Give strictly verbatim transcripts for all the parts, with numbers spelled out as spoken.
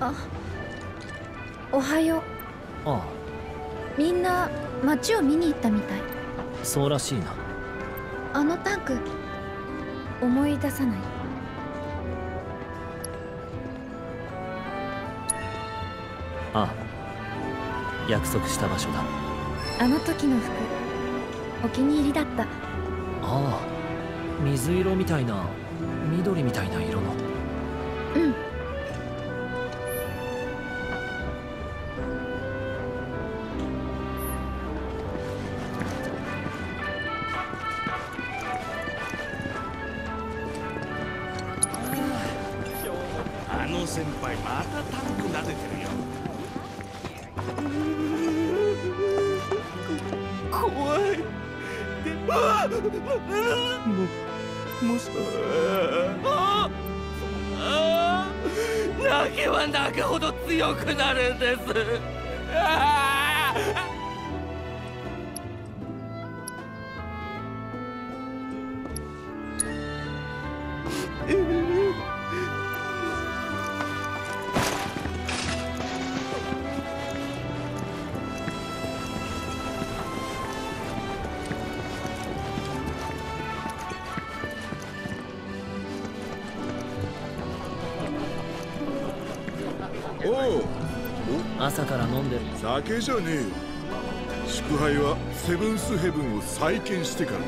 あ、おはよう。ああ、みんな街を見に行ったみたい。そうらしいな。あのタンク思い出さない。ああ、約束した場所だ。あの時の服お気に入りだった。ああ、水色みたいな、緑みたいな色の。うん、先輩またタンク撫でてるよ。怖い。でももしああ泣けば泣くほど強くなるんです。ああ朝から飲んでる。酒じゃねえよ。祝杯はセブンスヘブンを再建してから。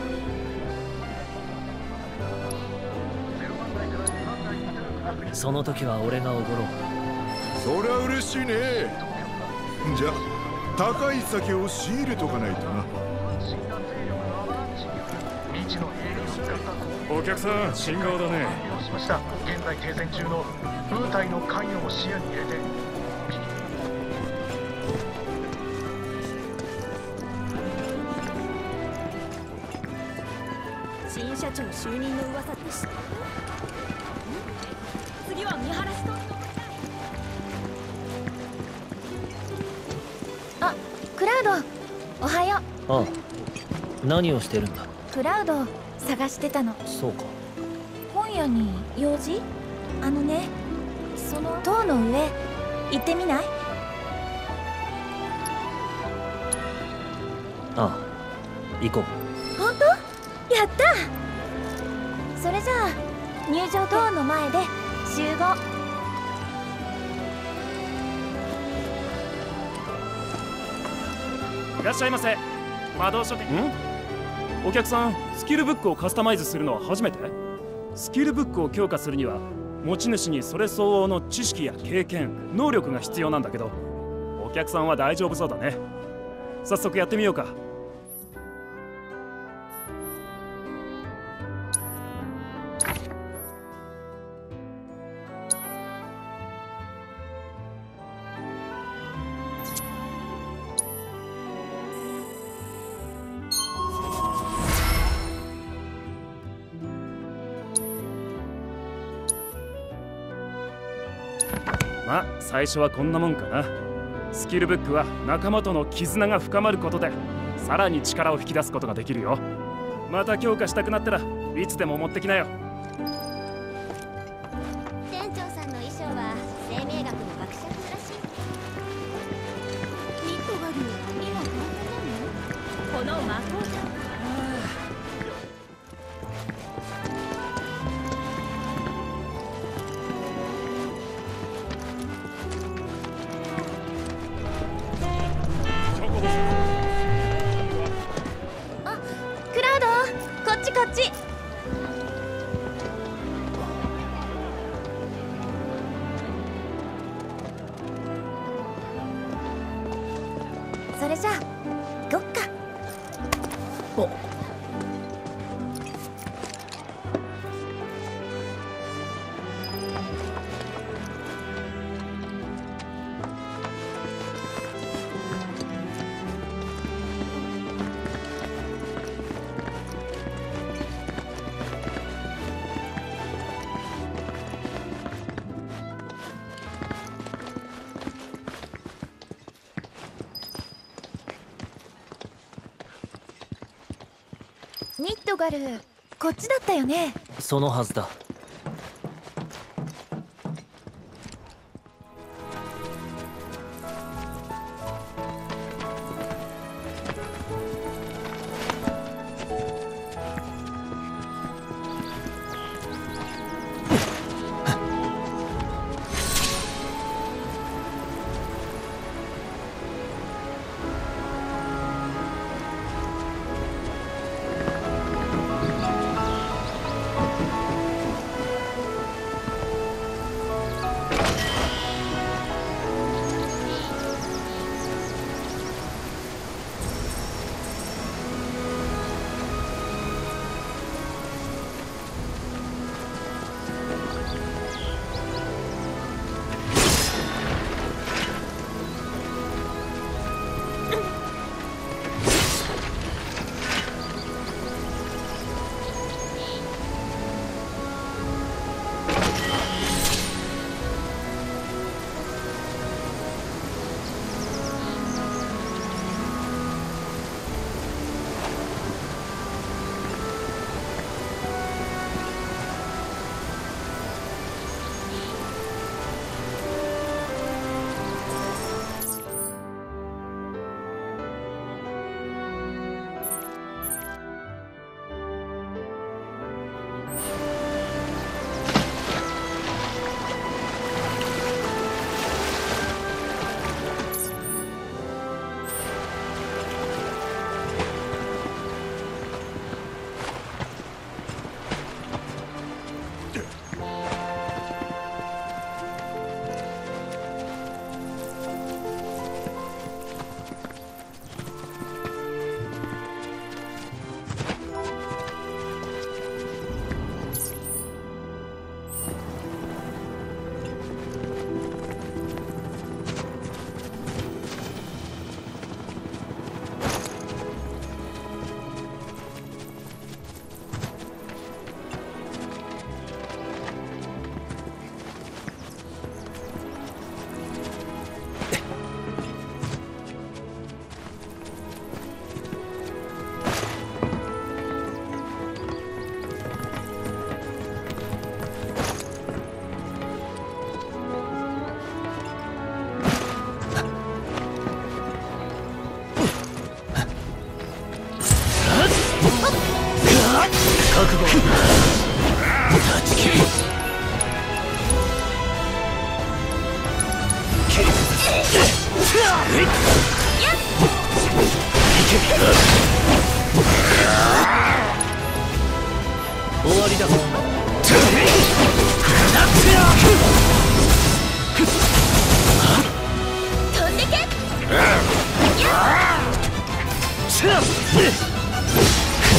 その時は俺がおごろう。そりゃ嬉しいね。じゃあ高い酒を仕入れとかないとな。お客さん、新顔だね。現在停戦中の部隊の関与も視野に入れて。新社長就任の噂でした。次は見晴らし通りの舞台。あ、クラウド、おはよう。ああ、何をしてるんだ。クラウド探してたの。そうか。今夜に用事？あのね、その塔の上行ってみない？ああ、行こう。本当？やったー。それじゃあ入場塔の前で集合。いらっしゃいませ。魔導書店。ん？お客さん、スキルブックをカスタマイズするのは初めて？スキルブックを強化するには持ち主にそれ相応の知識や経験、能力が必要なんだけど、お客さんは大丈夫そうだね。早速やってみようか。まあ最初はこんなもんかな。スキルブックは仲間との絆が深まることでさらに力を引き出すことができるよ。また強化したくなったらいつでも持ってきなよ。店長さんの衣装は生命学の学者らしい。ニットが今変わったの？この魔法じゃん。それじゃあ行こっか。おっ、ニットガル、こっちだったよね。そのはずだ。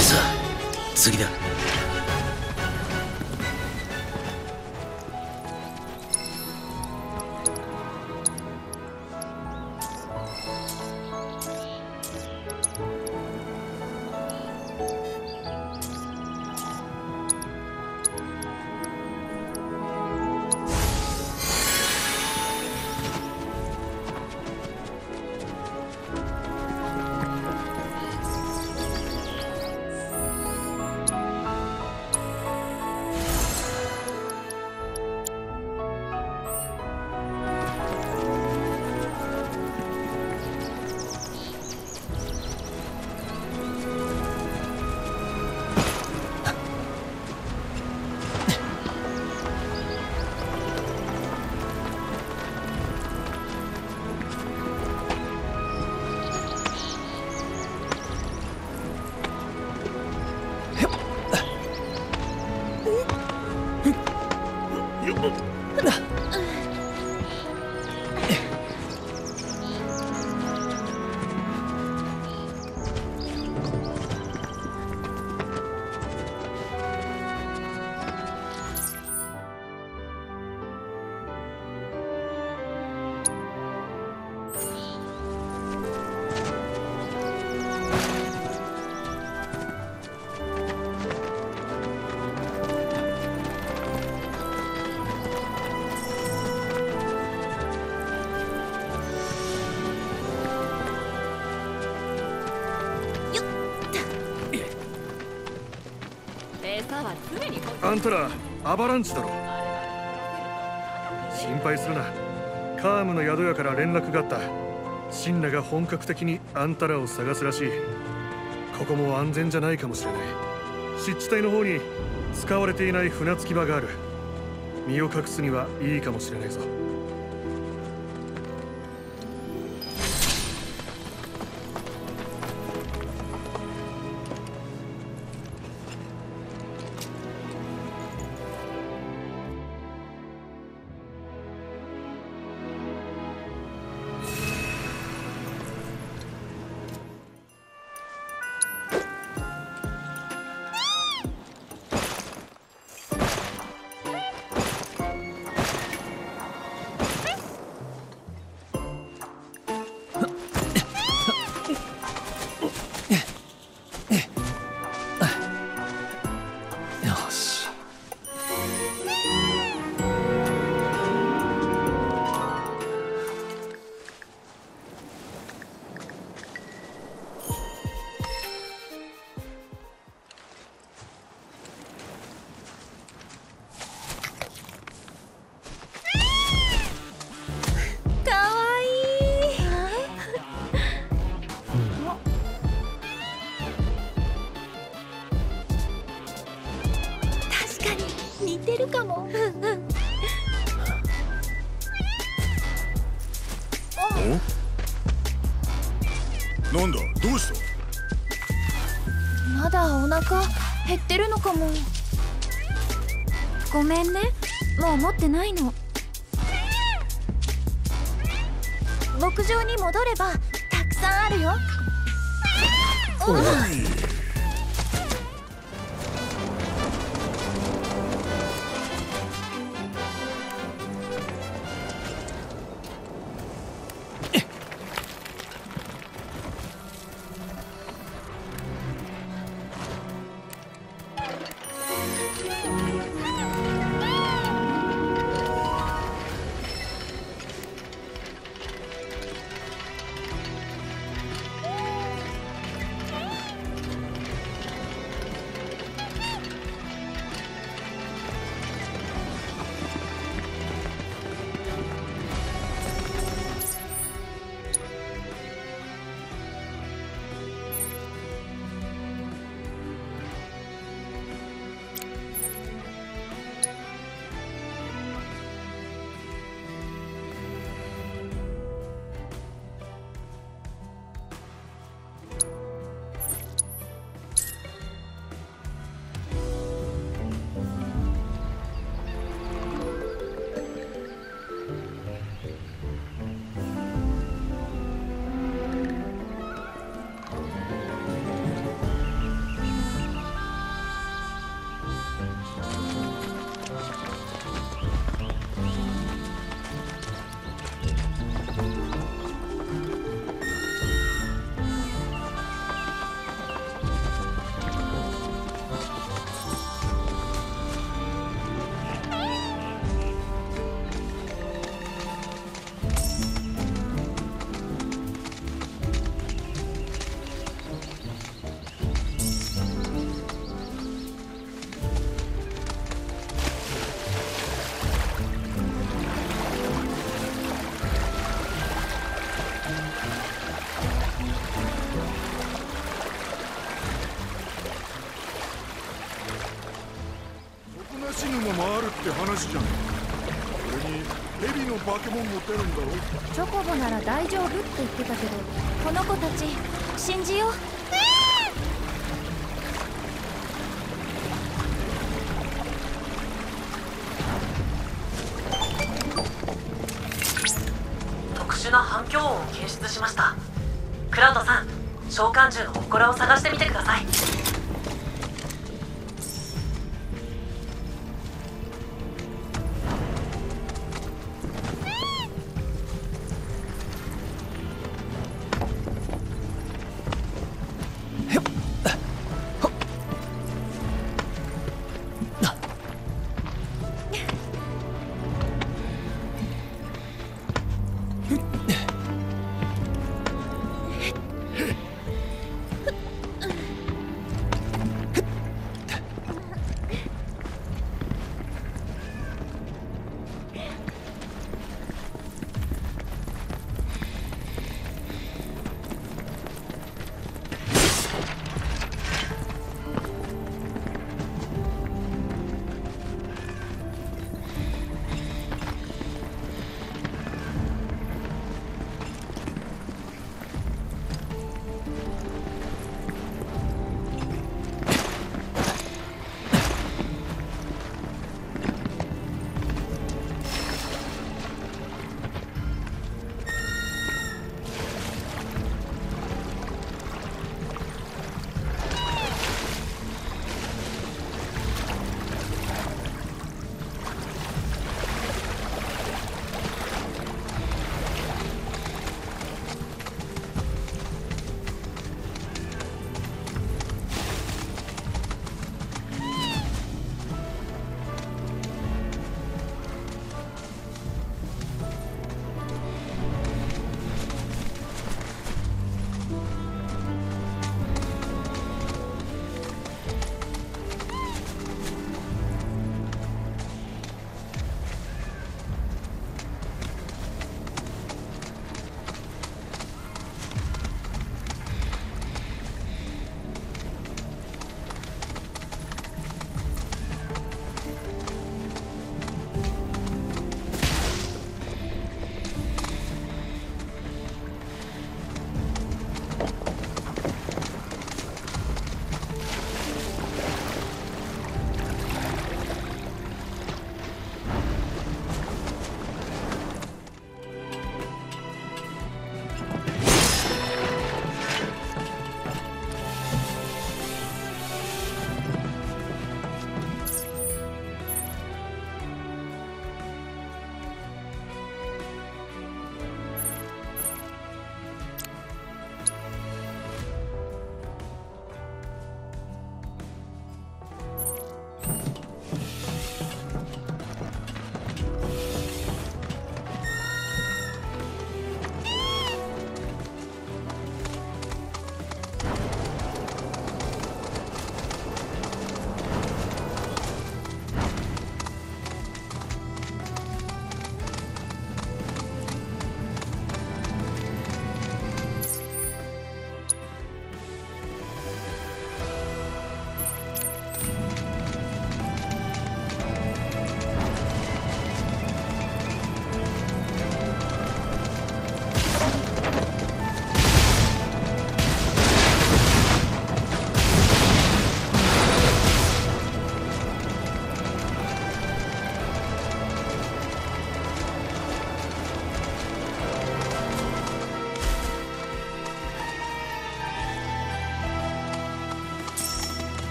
さあ次だ。あんたらアバランチだろ。心配するな。カームの宿屋から連絡があった。シンラが本格的にあんたらを探すらしい。ここも安全じゃないかもしれない。湿地帯の方に使われていない船着き場がある。身を隠すにはいいかもしれないぞ。ごめんね、もう持ってないの。牧場に戻ればたくさんあるよ。おおい流し沼もあるって話じゃん。それにヘビの化け物も出るんだろ。チョコボなら大丈夫って言ってたけど、この子たち信じよう。特殊な反響音を検出しました。クラウドさん、召喚獣の祠を探してみてください。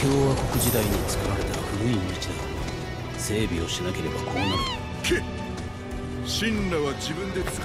共和国時代に作られた古い道だ。整備をしなければこうなる。真羅は自分で使